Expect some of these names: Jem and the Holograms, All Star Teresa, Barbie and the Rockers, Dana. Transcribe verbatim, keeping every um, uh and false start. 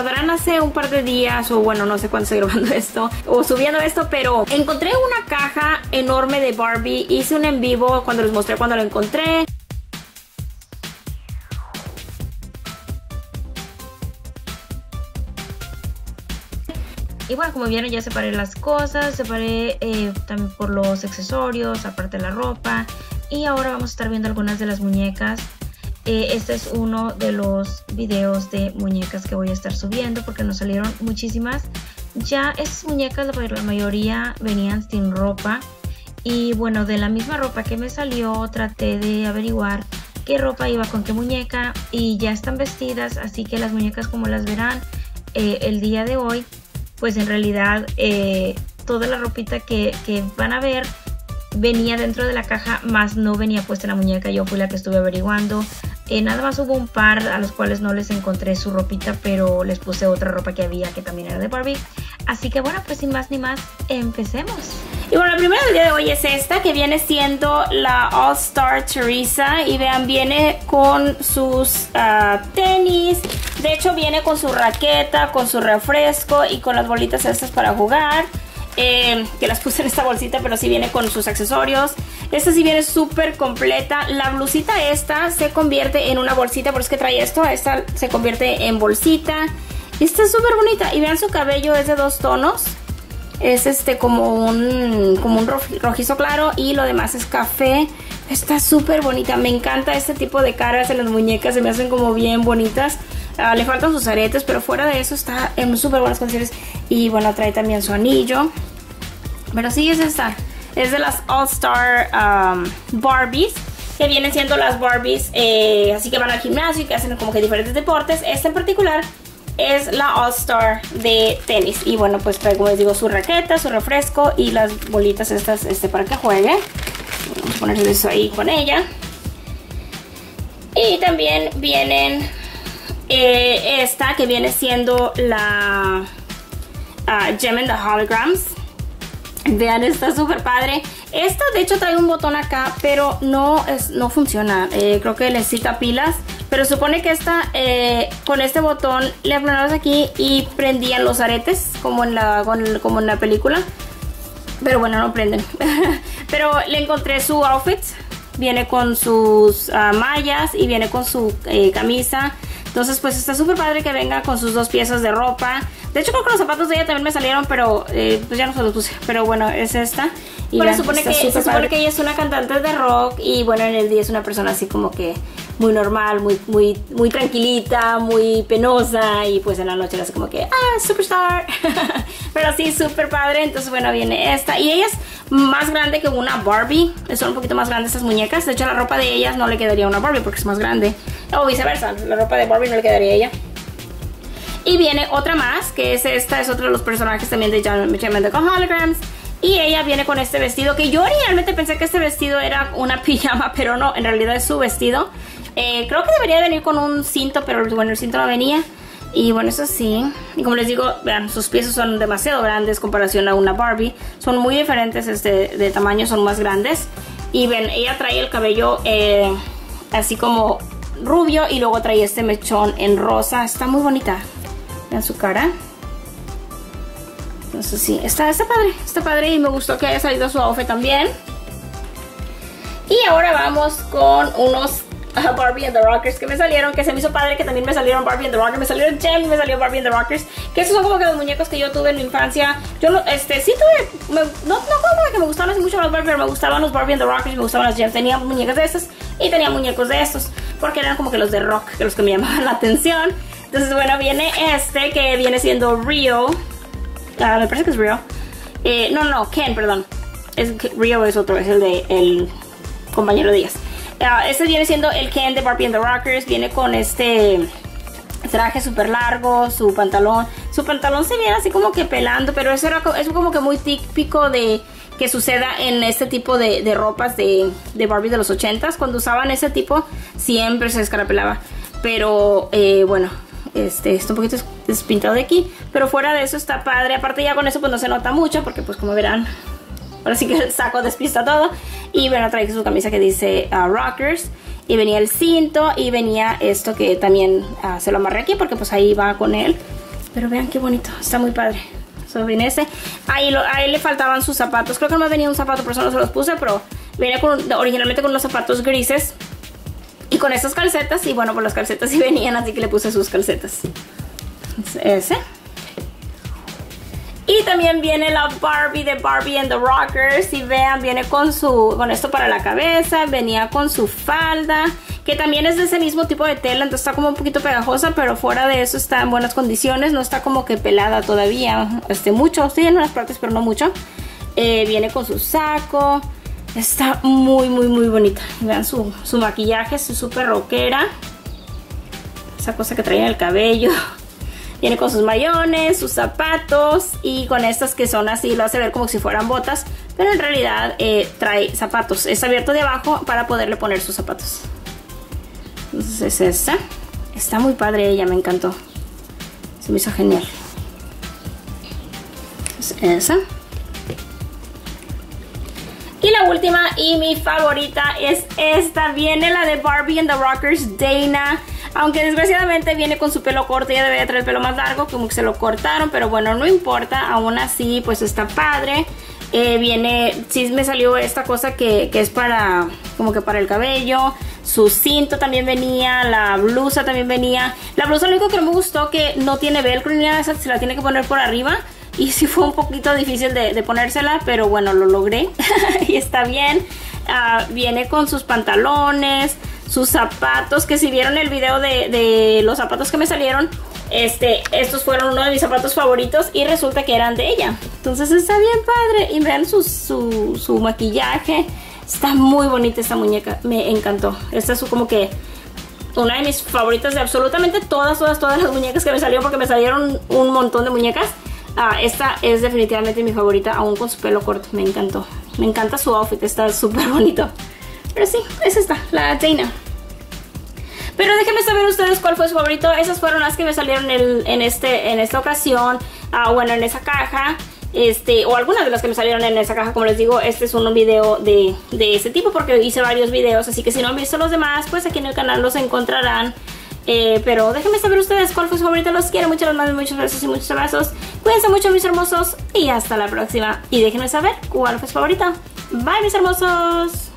cuando eran hace un par de días, o bueno, no sé cuándo estoy grabando esto o subiendo esto, pero encontré una caja enorme de Barbie. Hice un en vivo cuando les mostré cuando lo encontré. Y bueno, como vieron, ya separé las cosas, separé eh, también por los accesorios, aparte de la ropa. Y ahora vamos a estar viendo algunas de las muñecas. Eh, este es uno de los videos de muñecas que voy a estar subiendo porque nos salieron muchísimas. Ya estas muñecas, la mayoría venían sin ropa. Y bueno, de la misma ropa que me salió, traté de averiguar qué ropa iba con qué muñeca. Y ya están vestidas, así que las muñecas, como las verán eh, el día de hoy, pues en realidad eh, toda la ropita que, que van a ver venía dentro de la caja, más no venía puesta en la muñeca. Yo fui la que estuve averiguando. Eh, nada más hubo un par a los cuales no les encontré su ropita, pero les puse otra ropa que había que también era de Barbie. Así que bueno, pues sin más ni más, empecemos. Y bueno, la primera del día de hoy es esta, que viene siendo la All Star Teresa. Y vean, viene con sus uh, tenis. De hecho, viene con su raqueta, con su refresco y con las bolitas estas para jugar. Eh, que las puse en esta bolsita, pero sí viene con sus accesorios. Esta sí viene súper completa. La blusita esta se convierte en una bolsita, por eso es que trae esto. Esta se convierte en bolsita. Y esta es súper bonita. Y vean, su cabello es de dos tonos. Es este como un, como un rojizo claro y lo demás es café. Está súper bonita. Me encanta este tipo de caras en las muñecas. Se me hacen como bien bonitas. Uh, le faltan sus aretes, pero fuera de eso está en súper buenas condiciones. Y bueno, trae también su anillo. Pero sí, es esta. Es de las All Star um, Barbies, que vienen siendo las Barbies eh, así que van al gimnasio y que hacen como que diferentes deportes. Esta en particular es la All Star de tenis. Y bueno, pues trae, como les digo, su raqueta, su refresco y las bolitas estas este, para que juegue. Vamos a ponerle eso ahí con ella. Y también vienen eh, esta, que viene siendo la uh, Jem and the Holograms. Vean, está súper padre. Esta de hecho trae un botón acá, pero no, es, no funciona. Eh, creo que necesita pilas. Pero supone que esta, eh, con este botón le aplanabas aquí y prendían los aretes, como en la, como en la película. Pero bueno, no prenden. Pero le encontré su outfit. Viene con sus uh, mallas y viene con su eh, camisa. Entonces pues está súper padre que venga con sus dos piezas de ropa. De hecho creo que los zapatos de ella también me salieron, pero eh, pues ya no se los puse. Pero bueno, es esta. Y bueno, supone que, se supone que ella es una cantante de rock. Y bueno, en el día es una persona así como que muy normal, muy, muy, muy tranquilita, muy penosa. Y pues en la noche hace como que, ah, superstar. Pero sí, súper padre. Entonces bueno, viene esta. Y ella es más grande que una Barbie. Son un poquito más grandes estas muñecas. De hecho la ropa de ellas no le quedaría a una Barbie porque es más grande. O viceversa, la ropa de Barbie no le quedaría a ella. Y viene otra más, que es esta, es otro de los personajes también de Jem and the Holograms. Y ella viene con este vestido, que yo originalmente pensé que este vestido era una pijama, pero no, en realidad es su vestido. Eh, creo que debería venir con un cinto, pero bueno, el cinto no venía. Y bueno, eso sí. Y como les digo, vean, sus piezas son demasiado grandes en comparación a una Barbie. Son muy diferentes este, de tamaño, son más grandes. Y ven, ella trae el cabello eh, así como rubio y luego trae este mechón en rosa. Está muy bonita. Vean su cara. Entonces sí, está, está padre, está padre y me gustó que haya salido su outfit también. Y ahora vamos con unos uh, Barbie and the Rockers que me salieron, que se me hizo padre que también me salieron Barbie and the Rockers, me salieron Jem y me salió Barbie and the Rockers, que esos son como que los muñecos que yo tuve en mi infancia. Yo este, sí tuve, me, no, no como que me gustaban así mucho los Barbie, pero me gustaban los Barbie and the Rockers, me gustaban las Jem, tenía muñecas de esas y tenía muñecos de estos, porque eran como que los de rock, que los que me llamaban la atención. Entonces bueno, viene este que viene siendo Rio. Uh, me parece que es Rio. Eh, no, no, Ken, perdón. Es, Rio es otro, es el de el compañero de ellas. Uh, este viene siendo el Ken de Barbie and the Rockers. Viene con este traje súper largo, su pantalón. Su pantalón se viene así como que pelando, pero eso era, es como que muy típico de que suceda en este tipo de, de ropas de, de Barbie de los ochentas. Cuando usaban ese tipo, siempre se descarapelaba. Pero, eh, bueno... Este, está un poquito despintado de aquí, pero fuera de eso está padre. Aparte ya con eso pues no se nota mucho, porque pues como verán, ahora sí que el saco despista todo. Y bueno, trae su camisa que dice uh, Rockers. Y venía el cinto y venía esto que también uh, se lo amarré aquí porque pues ahí va con él. Pero vean qué bonito, está muy padre. So, viene este. Ahí, lo, ahí le faltaban sus zapatos. Creo que no me venía un zapato, por eso no se los puse. Pero venía con, originalmente con unos zapatos grises. Y con estas calcetas. Y bueno, pues las calcetas sí venían, así que le puse sus calcetas. Ese. Y también viene la Barbie de Barbie and the Rockers. Y vean, viene con su, con esto para la cabeza. Venía con su falda, que también es de ese mismo tipo de tela, entonces está como un poquito pegajosa, pero fuera de eso está en buenas condiciones, no está como que pelada todavía, este, mucho, sí en unas partes, pero no mucho. Eh, viene con su saco, está muy, muy, muy bonita. Vean su, su maquillaje, su súper rockera, esa cosa que trae en el cabello. Viene con sus mayones, sus zapatos y con estas que son así, lo hace ver como si fueran botas, pero en realidad eh, trae zapatos. Es abierto de abajo para poderle poner sus zapatos. Entonces esta, está muy padre ella, me encantó, se me hizo genial. Entonces, esa. Y la última y mi favorita es esta, viene la de Barbie and the Rockers, Dana. Aunque desgraciadamente viene con su pelo corto, ella debería traer el pelo más largo, como que se lo cortaron, pero bueno, no importa, aún así pues está padre. Eh, viene, sí me salió esta cosa que, que es para, como que para el cabello. Su cinto también venía, la blusa también venía. La blusa lo único que no me gustó que no tiene velcro ni nada, esa se la tiene que poner por arriba. Y sí fue un poquito difícil de, de ponérsela, pero bueno, lo logré. Y está bien. Uh, viene con sus pantalones, sus zapatos, que si vieron el video de, de los zapatos que me salieron, este, estos fueron uno de mis zapatos favoritos y resulta que eran de ella. Entonces está bien padre. Y vean su, su, su maquillaje. Está muy bonita esta muñeca, me encantó. Esta es como que una de mis favoritas de absolutamente todas, todas, todas las muñecas que me salieron, porque me salieron un montón de muñecas. Ah, esta es definitivamente mi favorita, aún con su pelo corto, me encantó. Me encanta su outfit, está súper bonito. Pero sí, es esta, la Dana. Pero déjenme saber ustedes cuál fue su favorito. Esas fueron las que me salieron en, en, este, en esta ocasión, ah, bueno, en esa caja. Este, o algunas de las que me salieron en esa caja, como les digo, este es un video de, de ese tipo, porque hice varios videos, así que si no han visto los demás, pues aquí en el canal los encontrarán. Eh, pero déjenme saber ustedes cuál fue su favorito. Los quiero mucho, los mando muchos besos y muchos abrazos. Cuídense mucho, mis hermosos, y hasta la próxima. Y déjenme saber cuál fue su favorito. Bye, mis hermosos.